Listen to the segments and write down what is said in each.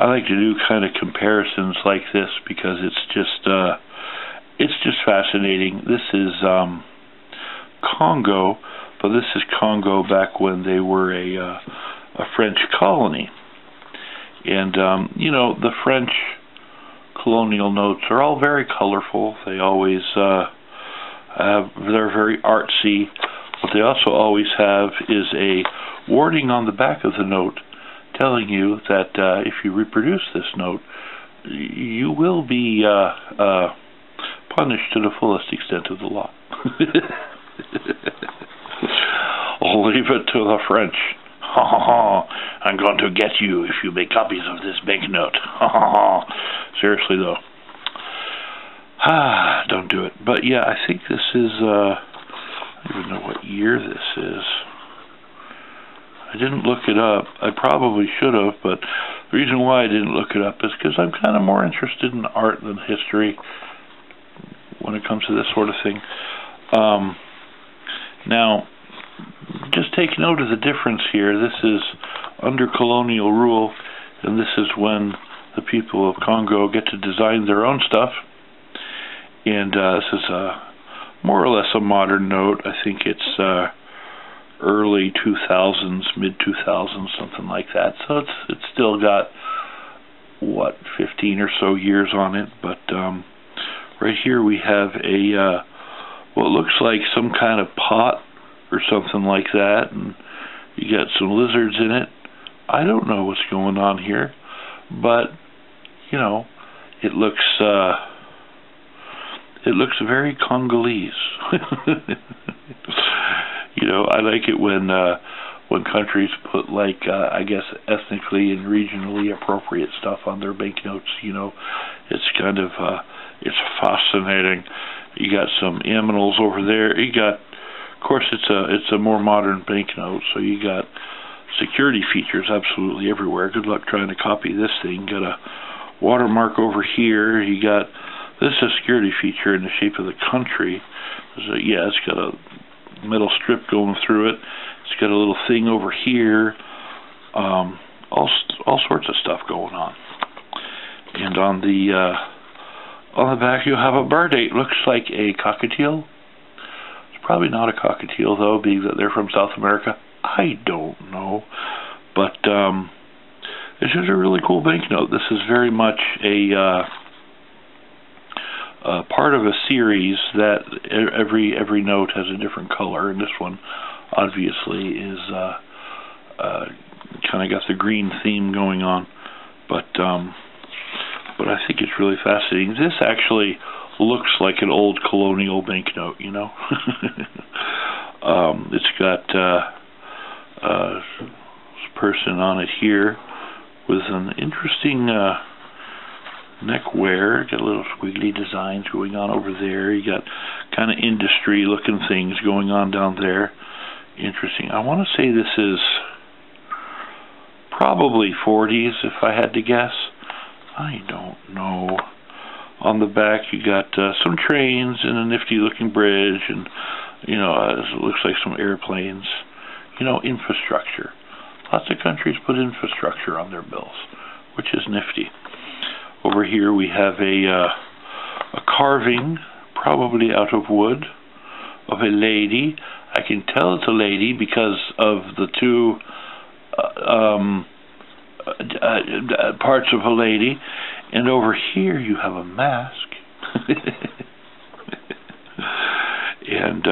I like to do kind of comparisons like this because it's just fascinating. This is Congo, but this is Congo back when they were a French colony, and you know, the French colonial notes are all very colorful. They always they're very artsy. What they also always have is a warning on the back of the note, telling you that if you reproduce this note, you will be punished to the fullest extent of the law. I'll leave it to the French. Ha ha ha! I'm going to get you if you make copies of this banknote. Ha ha ha! Seriously though, don't do it. But yeah, I think this is. I don't even know what year this is. I didn't look it up. I probably should have, but the reason why I didn't look it up is because I'm kind of more interested in art than history when it comes to this sort of thing. Now, just take note of the difference here. This is under colonial rule, and this is when the people of Congo get to design their own stuff. And this is more or less a modern note. I think it's early 2000s, mid 2000s, something like that. So it's still got what, 15 or so years on it. But right here we have a what looks like some kind of pot or something like that, and you got some lizards in it. I don't know what's going on here, but you know, it looks very Congolese. You know, I like it when countries put, like, I guess, ethnically and regionally appropriate stuff on their banknotes. You know, it's kind of, it's fascinating. You got some aminals over there. You got, of course, it's a more modern banknote, so you got security features absolutely everywhere. Good luck trying to copy this thing. Got a watermark over here. You got, this is a security feature in the shape of the country. So, yeah, it's got a metal strip going through it. It's got a little thing over here. All sorts of stuff going on. And on the back, you have a bird. It looks like a cockatiel. It's probably not a cockatiel though, being that they're from South America. I don't know, but it's just a really cool banknote. This is very much a part of a series that every note has a different color, and this one obviously is kind of got the green theme going on, but I think it's really fascinating. This actually looks like an old colonial banknote, you know. It's got a person on it here with an interesting neckwear. Got little squiggly designs going on over there. You got kind of industry looking things going on down there. Interesting. I want to say this is probably 40s if I had to guess. I don't know. On the back you got some trains and a nifty looking bridge, and you know, it looks like some airplanes. You know, infrastructure. Lots of countries put infrastructure on their bills, which is nifty. Over here we have a carving, probably out of wood, of a lady. I can tell it's a lady because of the two parts of a lady. And over here you have a mask. And,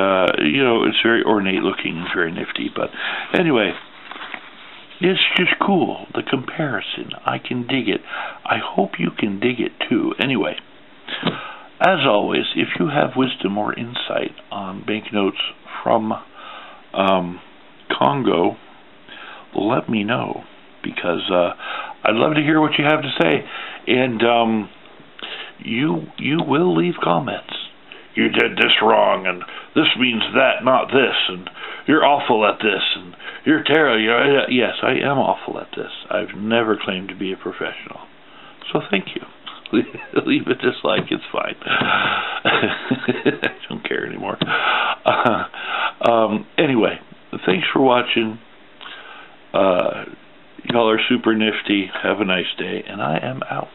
you know, it's very ornate looking, it's very nifty. But anyway, it's just cool, the comparison. I can dig it. I hope you can dig it too. Anyway, as always, if you have wisdom or insight on banknotes from Congo, let me know, because I'd love to hear what you have to say. And you will leave comments. You did this wrong, and this means that, not this, and you're awful at this, and you're terrible. Yes, I am awful at this. I've never claimed to be a professional. So thank you. Leave a dislike, it's fine. I don't care anymore. Anyway, thanks for watching. Y'all are super nifty. Have a nice day, and I am out.